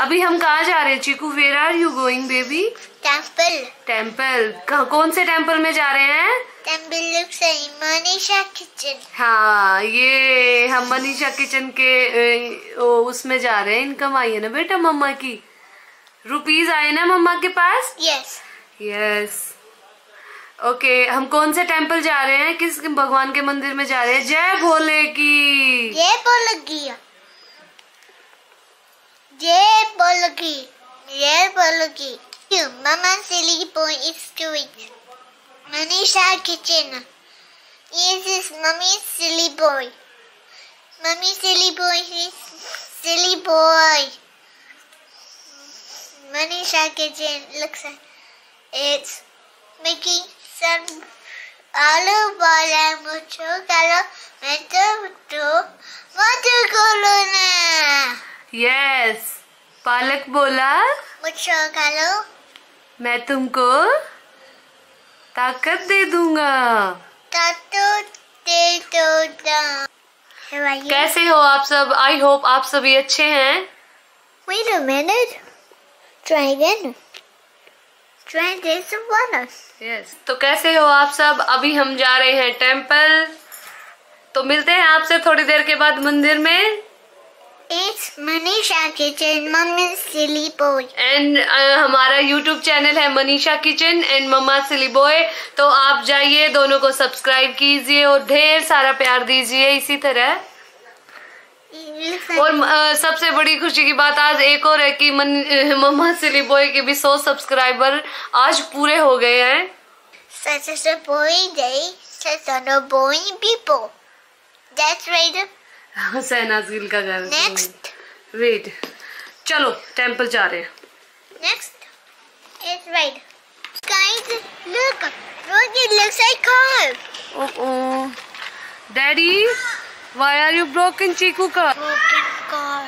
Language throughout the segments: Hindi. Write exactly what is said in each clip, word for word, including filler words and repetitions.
अभी हम कहाँ जा रहे हैं चीकू? Where are you going baby? Temple. Temple, कौन से टेम्पल में जा रहे हैं? Temple of Manisha kitchen. हाँ, ये हम मनीषा किचन के उसमें जा रहे हैं। इनकम आई है ना बेटा मम्मा की, रुपीज आए ना मम्मा के पास? Yes yes. ओके, हम कौन से टेम्पल जा रहे हैं? किस भगवान के मंदिर में जा रहे हैं? जय भोले की, जय भोले की, जय भोले की, जय भोले की। Mumma silly boy is doing Manisha kitchen. This is Mummy Silly Boy. Mummy Silly Boy is silly boy. Manisha Kitchen looks like it's making some aloo bala mucho color mato to mato color na. Yes, पालक बोला मुझको करो, मैं तुमको ताकत दे दूंगा। ताकत दे दूंगा। कैसे हो आप सब? आई होप आप सभी अच्छे हैं। Wait a minute. Try again. Try this one. Yes. तो कैसे हो आप सब? अभी हम जा रहे हैं टेम्पल, तो मिलते हैं आपसे थोड़ी देर के बाद मंदिर में। It's Manisha Kitchen, Mummy Silly Boy. And uh, हमारा YouTube चैनल है Manisha kitchen and mumma silly boy. तो आप जाइए, दोनों को सब्सक्राइब कीजिए और ढेर सारा प्यार दीजिए इसी तरह। और uh, सबसे बड़ी खुशी की बात आज एक और है कि मन, मम्मा सिली बॉय के भी सौ सब्सक्राइबर आज पूरे हो गए हैं। Such a boring day, such a boring people. That's right. Shehnaaz Gill का घर। नेक्स्ट वेट, चलो टेम्पल जा रहे हैं। Next is right. Guys look, road it looks like car. Oh oh daddy, why are you broken Chiku का? Broken car.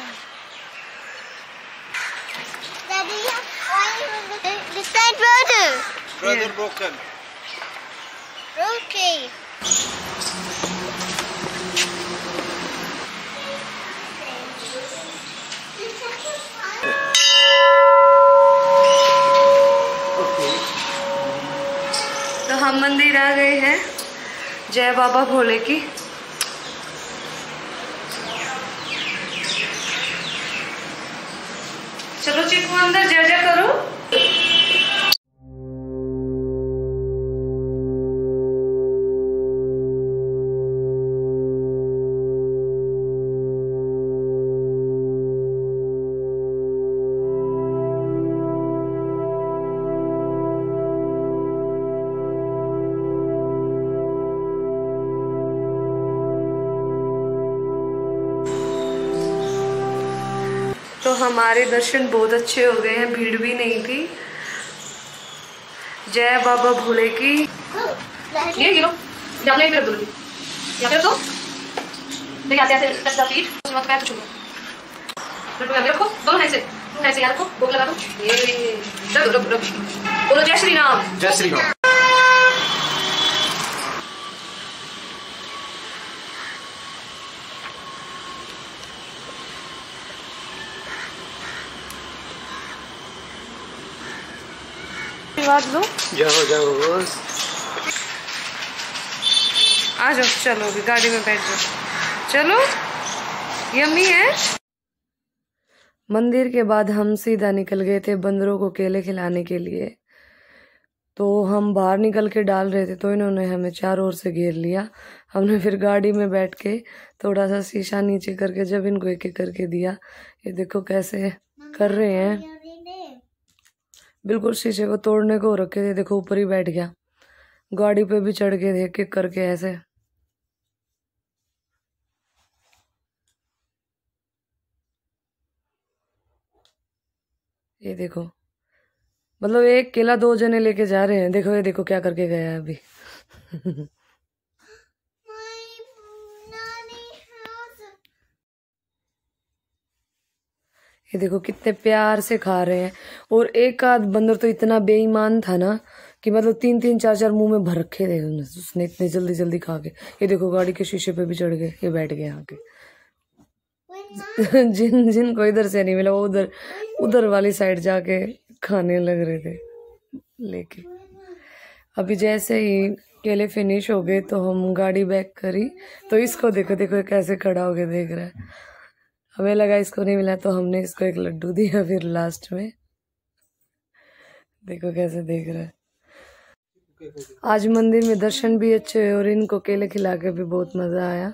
Daddy why you this side brother? Brother broken. Okay. हम मंदिर आ गए हैं जय बाबा भोले की। चलो चिकू अंदर जय जय करो। तो हमारे दर्शन बहुत अच्छे हो गए हैं, भीड़ भी नहीं थी। जय बाबा भोले की। ये गिरो, जाने मेरे दूल्हे। यहाँ पे तो, देखिए आते आते दस दस फीट, उसमें तो क्या कुछ होगा। दोनों यहाँ रखो, दोनों ऐसे, ऐसे यहाँ रखो, बोक लगा दो। ये, रख रख रख। बोलो जय श्री राम। जय श्री राम। जाओ जाओ बस, आ जाओ, चलो अभी गाड़ी में बैठ जाओ। चलो यम्मी है। मंदिर के बाद हम सीधा निकल गए थे बंदरों को केले खिलाने के लिए। तो हम बाहर निकल के डाल रहे थे तो इन्होंने हमें चारों ओर से घेर लिया। हमने फिर गाड़ी में बैठ के थोड़ा सा शीशा नीचे करके जब इनको एक एक करके दिया। ये देखो कैसे कर रहे हैं, बिल्कुल शीशे को तोड़ने को रखे थे। देखो ऊपर ही बैठ गया, गाड़ी पे भी चढ़ के देख के करके ऐसे। ये देखो, मतलब एक केला दो जने लेके जा रहे हैं। देखो ये देखो क्या करके गया है अभी। ये देखो कितने प्यार से खा रहे हैं। और एक आध बंदर तो इतना बेईमान था ना कि मतलब तीन तीन चार चार मुंह में भर रखे थे उसने, इतने जल्दी जल्दी खा के। ये देखो गाड़ी के शीशे पे भी चढ़ गए, ये बैठ गए आके। जिन जिनको इधर से नहीं मिला वो उधर उधर वाली साइड जाके खाने लग रहे थे लेके। अभी जैसे ही केले फिनिश हो गए तो हम गाड़ी बैक करी तो इसको देखो देखो कैसे खड़ा होके देख रहा है। हमें लगा इसको नहीं मिला तो हमने इसको एक लड्डू दिया, फिर लास्ट में देखो कैसे देख रहा है। आज मंदिर में दर्शन भी अच्छे और इनको केले खिला के भी बहुत मज़ा आया।